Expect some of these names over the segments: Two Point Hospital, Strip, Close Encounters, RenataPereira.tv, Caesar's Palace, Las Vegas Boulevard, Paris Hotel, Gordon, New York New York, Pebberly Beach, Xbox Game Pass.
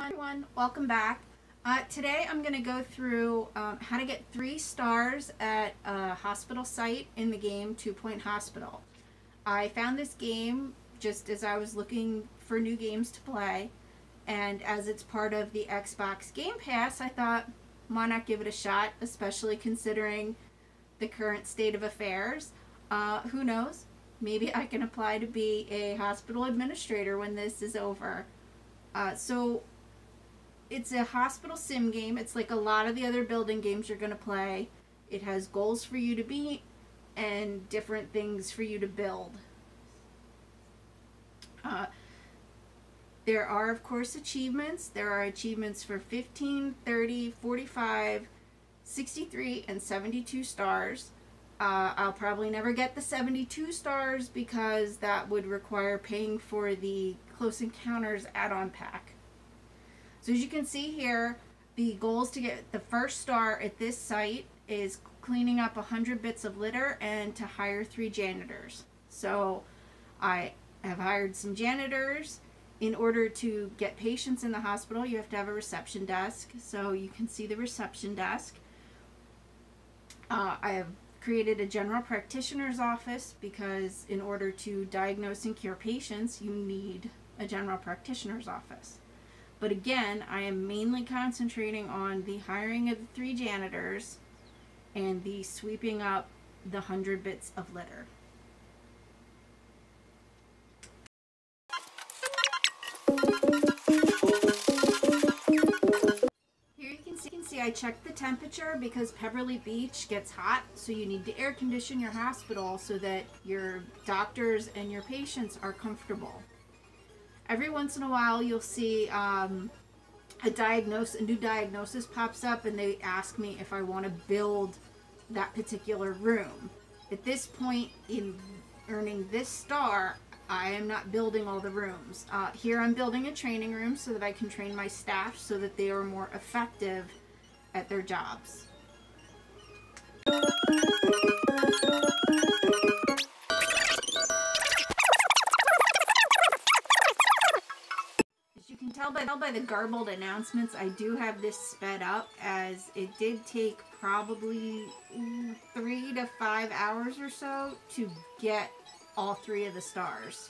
Everyone, welcome back. Today I'm going to go through how to get 3 stars at a hospital site in the game 2 Point Hospital. I found this game just as I was looking for new games to play, and as it's part of the Xbox Game Pass, I thought, why not give it a shot, especially considering the current state of affairs. Who knows? Maybe I can apply to be a hospital administrator when this is over. So it's a hospital sim game. It's like a lot of the other building games you're going to play. It has goals for you to beat and different things for you to build. There are, of course, achievements. There are achievements for 15, 30, 45, 63, and 72 stars. I'll probably never get the 72 stars because that would require paying for the Close Encounters add-on pack. So as you can see here, the goals to get the first star at this site is cleaning up 100 bits of litter and to hire 3 janitors. So I have hired some janitors. In order to get patients in the hospital, you have to have a reception desk. So you can see the reception desk. I have created a general practitioner's office because in order to diagnose and cure patients, you need a general practitioner's office. But again, I am mainly concentrating on the hiring of the 3 janitors and the sweeping up the 100 bits of litter. I checked the temperature because Pebberly Beach gets hot, so you need to air condition your hospital so that your doctors and your patients are comfortable. Every once in a while you'll see a new diagnosis pops up and they ask me if I want to build that particular room. At this point in earning this star, I am not building all the rooms. Here I'm building a training room so that I can train my staff so that they are more effective at their jobs. As you can tell by the garbled announcements, I do have this sped up as it did take probably 3 to 5 hours or so to get all 3 of the stars.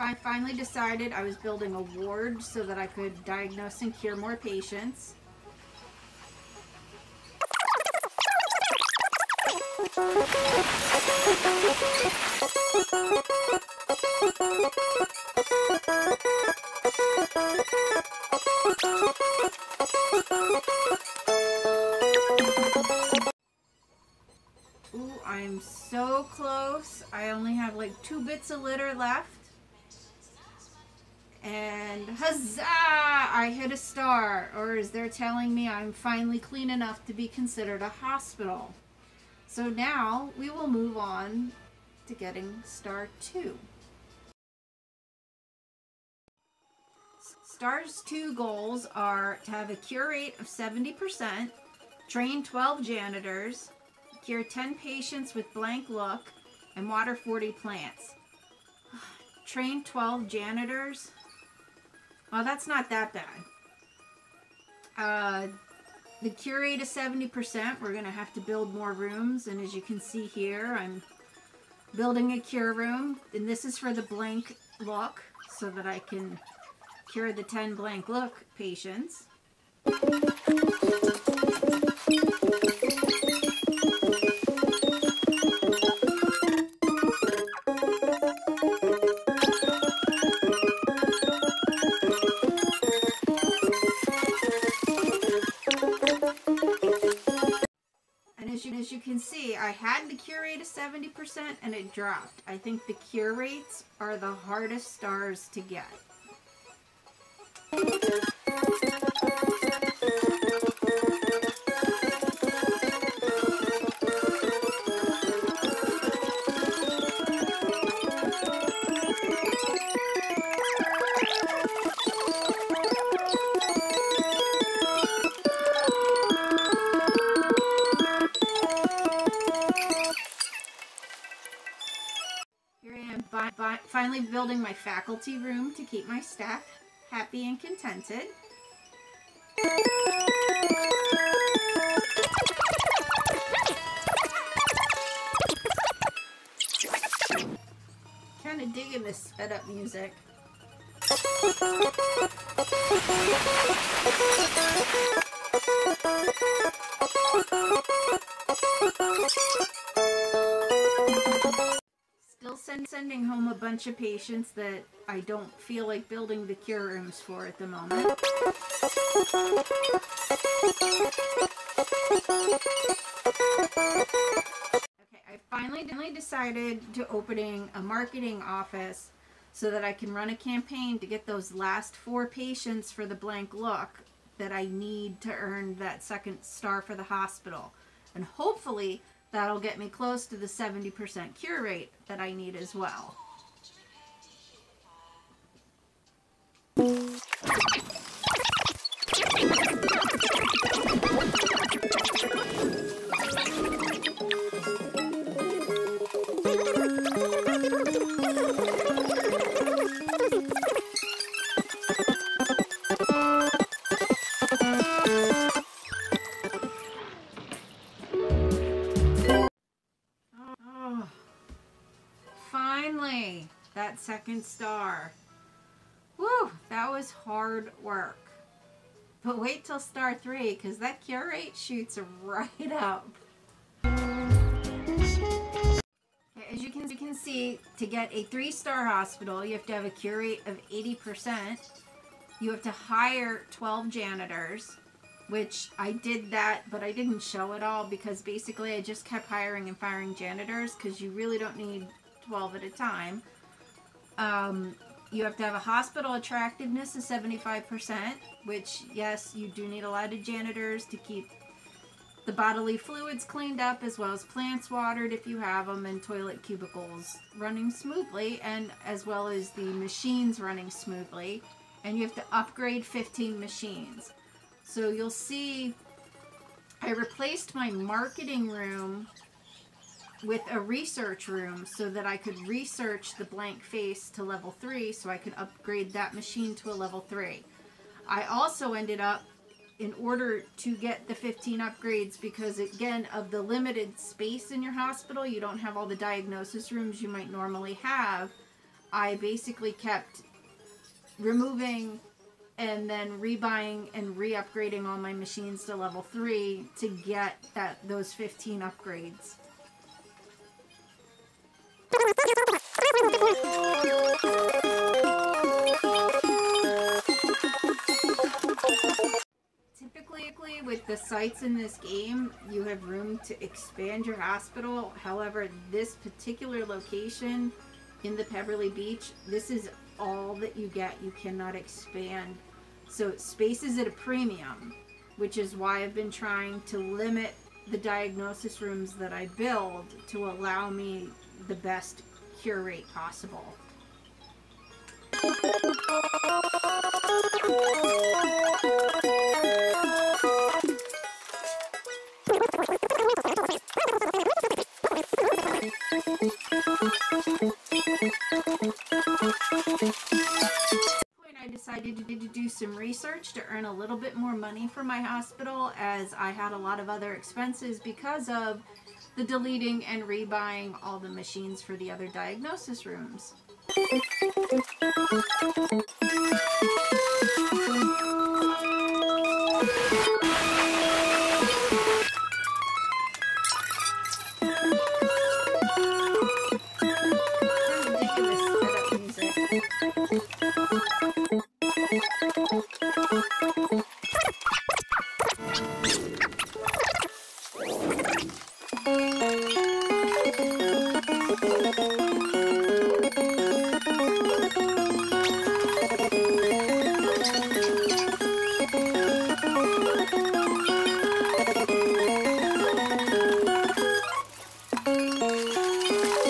I finally decided I was building a ward so that I could diagnose and cure more patients. Ooh, I'm so close. I only have like 2 bits of litter left. And huzzah! I hit a star, or is they're telling me I'm finally clean enough to be considered a hospital. So now we will move on to getting star 2. Stars 2 goals are to have a cure rate of 70%, train 12 janitors, cure 10 patients with blank look, and water 40 plants. Train 12 janitors. Well, that's not that bad. The cure rate is 70%. We're going to have to build more rooms. And as you can see here, I'm building a cure room. And this is for the blank look so that I can cure the 10 blank look patients. As you can see, I had the cure rate of 70% and it dropped. I think the cure rates are the hardest stars to get. finally building my faculty room to keep my staff happy and contented. Kind of digging this sped up music. Still sending home a bunch of patients that I don't feel like building the cure rooms for at the moment. Okay, I finally decided to opening a marketing office so that I can run a campaign to get those last 4 patients for the blank look that I need to earn that 2nd star for the hospital. And hopefully that'll get me close to the 70% cure rate that I need as well. That 2nd star. Woo, that was hard work. But wait till star 3, because that cure rate shoots right up. Okay, as you can see, to get a 3-star hospital, you have to have a cure rate of 80%. You have to hire 12 janitors, which I did that, but I didn't show it all because basically I just kept hiring and firing janitors because you really don't need 12 at a time. You have to have a hospital attractiveness of 75%, which, yes, you do need a lot of janitors to keep the bodily fluids cleaned up, as well as plants watered if you have them, and toilet cubicles running smoothly, and as well as the machines running smoothly. And you have to upgrade 15 machines. So you'll see I replaced my marketing room with a research room so that I could research the blank face to level 3 so I could upgrade that machine to a level 3. I also ended up, in order to get the 15 upgrades, because again of the limited space in your hospital, you don't have all the diagnosis rooms you might normally have, I basically kept removing and then rebuying and re-upgrading all my machines to level 3 to get those 15 upgrades. Typically with the sites in this game, you have room to expand your hospital. However, this particular location in the Pebberly Beach, this is all that you get. You cannot expand. So space is at a premium, which is why I've been trying to limit the diagnosis rooms that I build to allow me the best cure rate possible. I decided to do some research to earn a little bit more money for my hospital, as I had a lot of other expenses because of the deleting and rebuying all the machines for the other diagnosis rooms.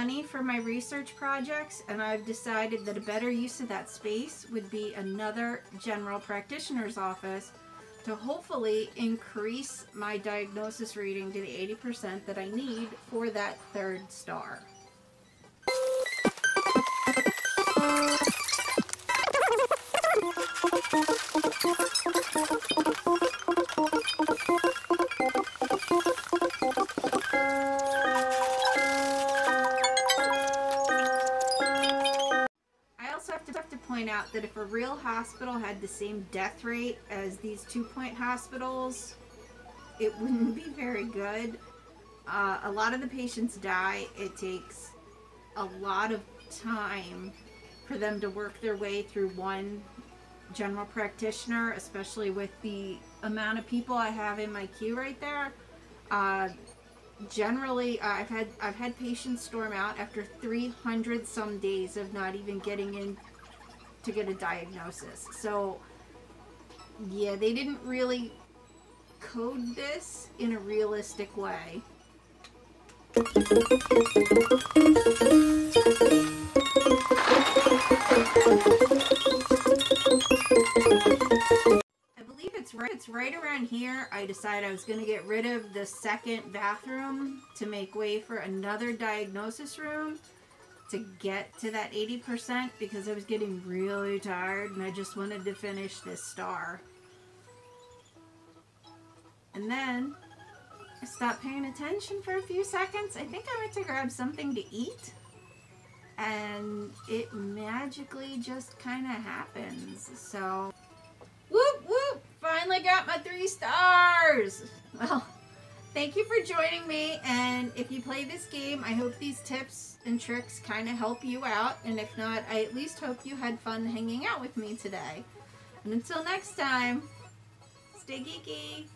money for my research projects, and I've decided that a better use of that space would be another general practitioner's office to hopefully increase my diagnosis reading to the 80% that I need for that third star. Out that if a real hospital had the same death rate as these 2 Point hospitals, it wouldn't be very good. A lot of the patients die. It takes a lot of time for them to work their way through one general practitioner, especially with the amount of people I have in my queue right there. Generally, I've had patients storm out after 300 some days of not even getting in to get a diagnosis. So yeah, they didn't really code this in a realistic way. I believe it's right around here I decided I was going to get rid of the second bathroom to make way for another diagnosis room to get to that 80% because I was getting really tired and I just wanted to finish this star. And then I stopped paying attention for a few seconds. I think I went to grab something to eat and it magically just kind of happens. So whoop whoop, finally got my 3 stars. Well, thank you for joining me, and if you play this game, I hope these tips and tricks kind of help you out, and if not, I at least hope you had fun hanging out with me today. And until next time, stay geeky!